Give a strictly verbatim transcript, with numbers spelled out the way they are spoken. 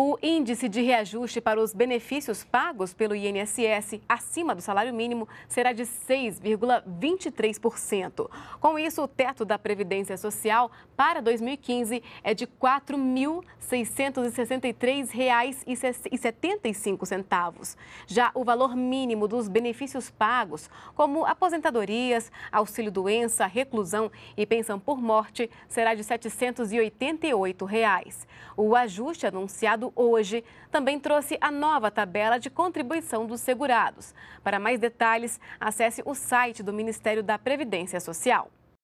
O índice de reajuste para os benefícios pagos pelo I N S S acima do salário mínimo será de seis vírgula vinte e três por cento. Com isso, o teto da Previdência Social para dois mil e quinze é de quatro mil seiscentos e sessenta e três reais e setenta e cinco centavos. Já o valor mínimo dos benefícios pagos, como aposentadorias, auxílio-doença, reclusão e pensão por morte, será de setecentos e oitenta e oito reais. O ajuste anunciado hoje também trouxe a nova tabela de contribuição dos segurados. Para mais detalhes, acesse o site do Ministério da Previdência Social.